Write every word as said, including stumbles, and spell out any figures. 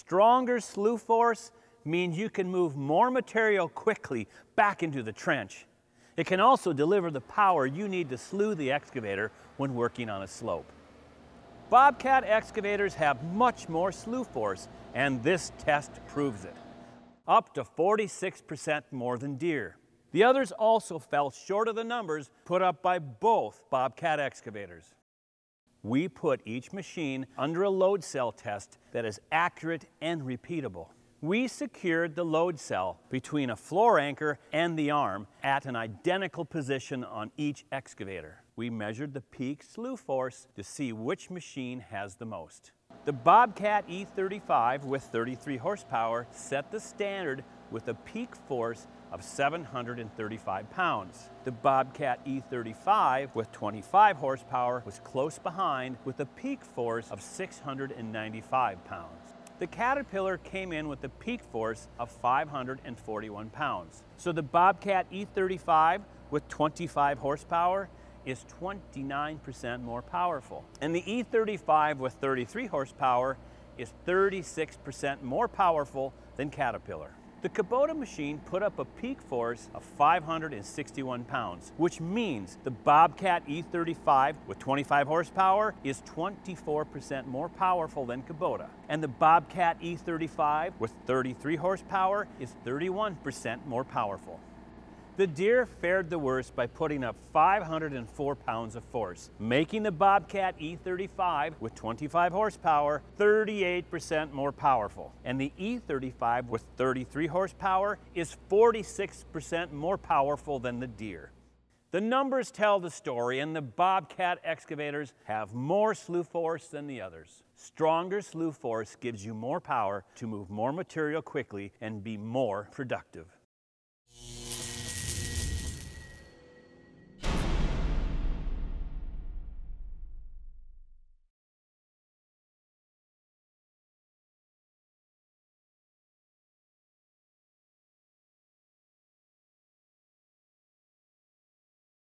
Stronger slew force means you can move more material quickly back into the trench. It can also deliver the power you need to slew the excavator when working on a slope. Bobcat excavators have much more slew force, and this test proves it. Up to forty-six percent more than Deere. The others also fell short of the numbers put up by both Bobcat excavators. We put each machine under a load cell test that is accurate and repeatable. We secured the load cell between a floor anchor and the arm at an identical position on each excavator. We measured the peak slew force to see which machine has the most. The Bobcat E thirty-five with thirty-three horsepower set the standard with a peak force of seven hundred thirty-five pounds. The Bobcat E thirty-five with twenty-five horsepower was close behind with a peak force of six hundred ninety-five pounds. The Caterpillar came in with a peak force of five hundred forty-one pounds. So the Bobcat E thirty-five with twenty-five horsepower is twenty-nine percent more powerful. And the E thirty-five with thirty-three horsepower is thirty-six percent more powerful than Caterpillar. The Kubota machine put up a peak force of five hundred sixty-one pounds, which means the Bobcat E thirty-five with twenty-five horsepower is twenty-four percent more powerful than Kubota. And the Bobcat E thirty-five with thirty-three horsepower is thirty-one percent more powerful. The Deere fared the worst by putting up five hundred four pounds of force, making the Bobcat E thirty-five with twenty-five horsepower thirty-eight percent more powerful. And the E thirty-five with thirty-three horsepower is forty-six percent more powerful than the Deere. The numbers tell the story, and the Bobcat excavators have more slew force than the others. Stronger slew force gives you more power to move more material quickly and be more productive.